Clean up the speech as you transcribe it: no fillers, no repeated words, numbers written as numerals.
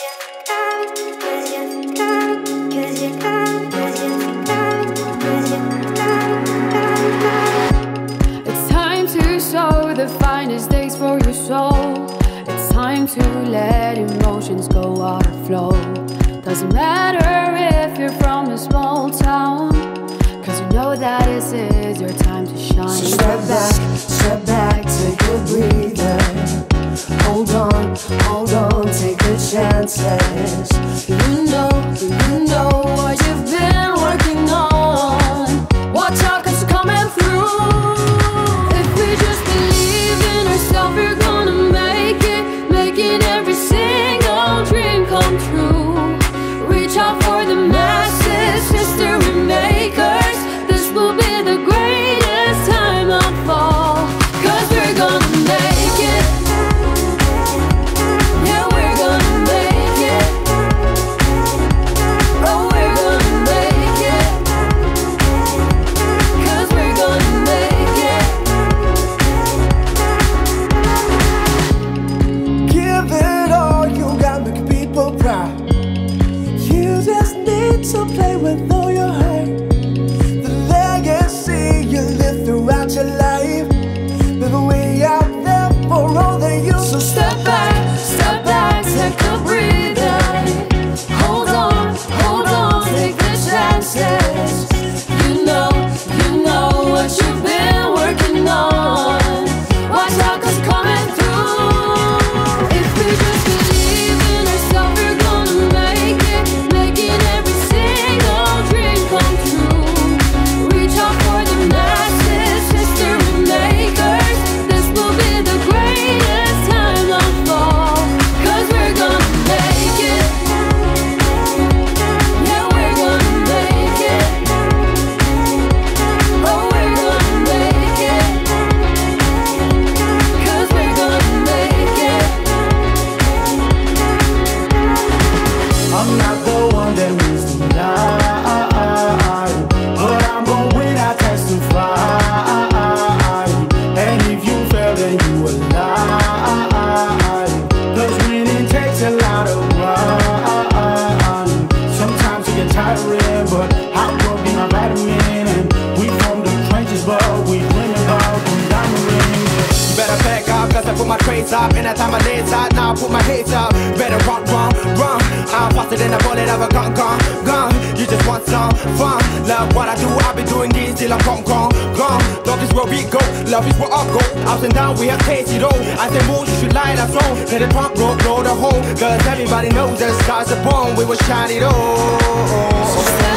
It's time to sow the finest days for your soul. It's time to let emotions go out of flow. Doesn't matter if you're from a small town, cause you know that this is your time to shine. So step back, take a breather. Hold on, take the chances. You know what you've been working on. Watch out, cause it's coming through. If we just believe in ourselves, we're gonna make it. Making every single dream come true. Reach out for the masses, history makers. So play with all your heart. The legacy you live throughout your life, live way out there for all that you. So step back, take a breather. Hold on, hold on, take the chances. You know what you've been working on. Watch out, cause it's coming through. If we just believe in ourselves, we're gonna make it. Making everything up. And that time I lay out, now I put my head up. Better run, run, run. I'm faster than a bullet of a gun, gun, gun. You just want some fun. Love what I do, I've been doing this till I'm gone, gone, gone. Love is where we go, love is where I go. Ups and down, we have tasted all. I say, moves, you should light our soul. Let it pump, blow the hole. Cause everybody knows that stars are born, we will shine it all.